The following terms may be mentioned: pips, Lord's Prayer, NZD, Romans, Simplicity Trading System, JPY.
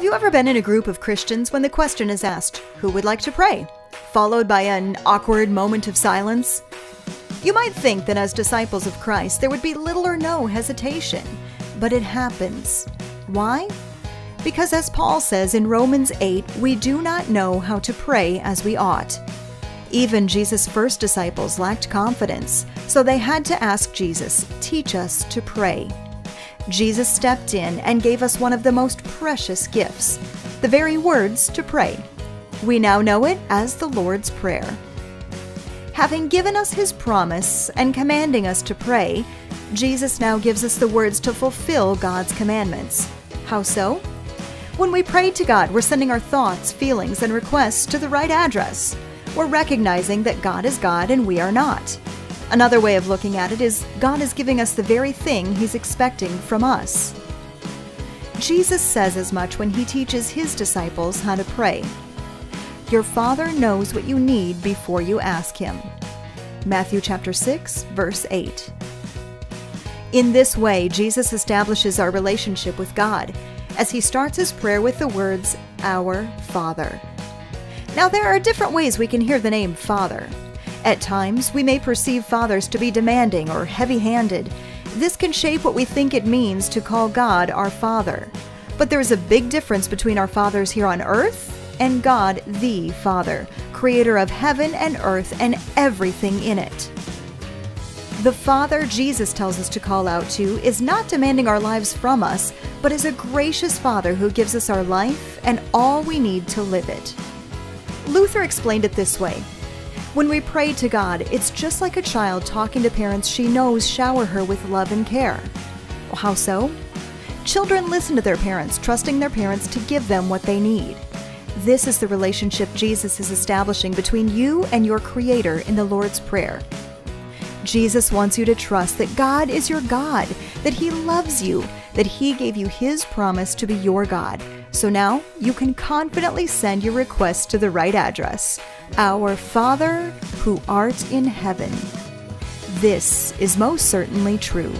Have you ever been in a group of Christians when the question is asked, who would like to pray? Followed by an awkward moment of silence? You might think that as disciples of Christ, there would be little or no hesitation, but it happens. Why? Because as Paul says in Romans 8, we do not know how to pray as we ought. Even Jesus' first disciples lacked confidence, so they had to ask Jesus, "Teach us to pray." Jesus stepped in and gave us one of the most precious gifts, the very words to pray. We now know it as the Lord's Prayer. Having given us His promise and commanding us to pray, Jesus now gives us the words to fulfill God's commandments. How so? When we pray to God, we're sending our thoughts, feelings, and requests to the right address. We're recognizing that God is God and we are not. Another way of looking at it is God is giving us the very thing He's expecting from us. Jesus says as much when He teaches His disciples how to pray. Your Father knows what you need before you ask Him. Matthew chapter 6, verse 8. In this way, Jesus establishes our relationship with God as He starts His prayer with the words, Our Father. Now there are different ways we can hear the name Father. At times, we may perceive fathers to be demanding or heavy-handed. This can shape what we think it means to call God our Father. But there is a big difference between our fathers here on earth and God the Father, creator of heaven and earth and everything in it. The Father Jesus tells us to call out to is not demanding our lives from us, but is a gracious Father who gives us our life and all we need to live it. Luther explained it this way. When we pray to God, it's just like a child talking to parents she knows shower her with love and care. How so? Children listen to their parents, trusting their parents to give them what they need. This is the relationship Jesus is establishing between you and your Creator in the Lord's Prayer. Jesus wants you to trust that God is your God, that He loves you, that He gave you His promise to be your God. So now you can confidently send your request to the right address, Our Father who art in heaven. This is most certainly true.